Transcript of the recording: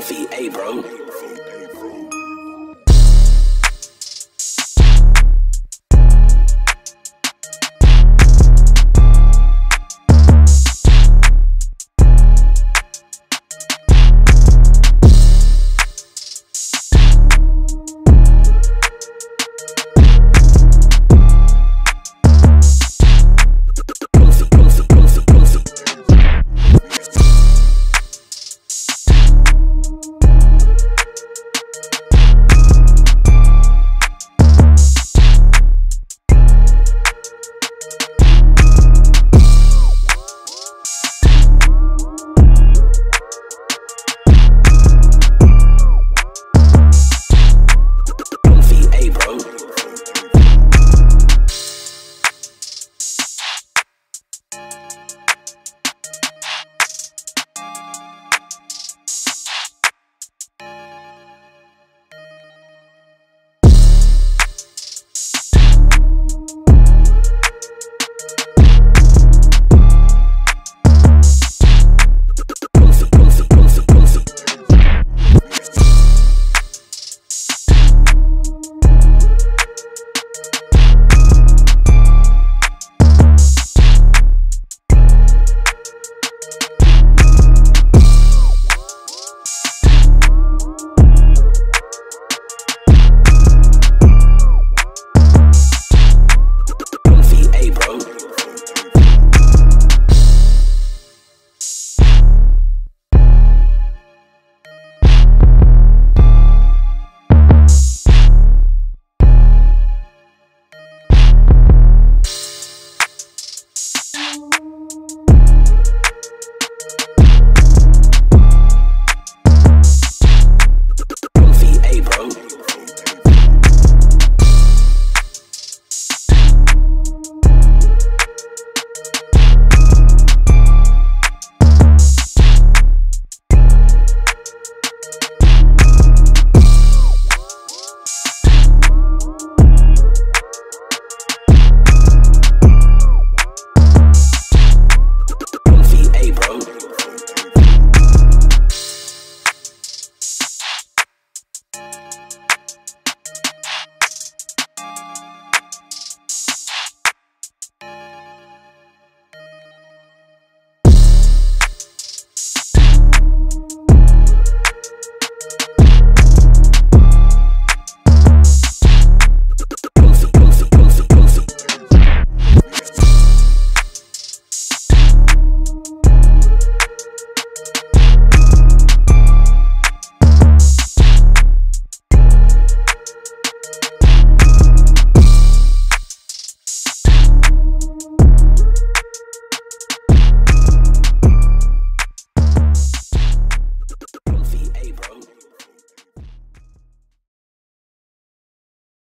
filthy, eh, bro?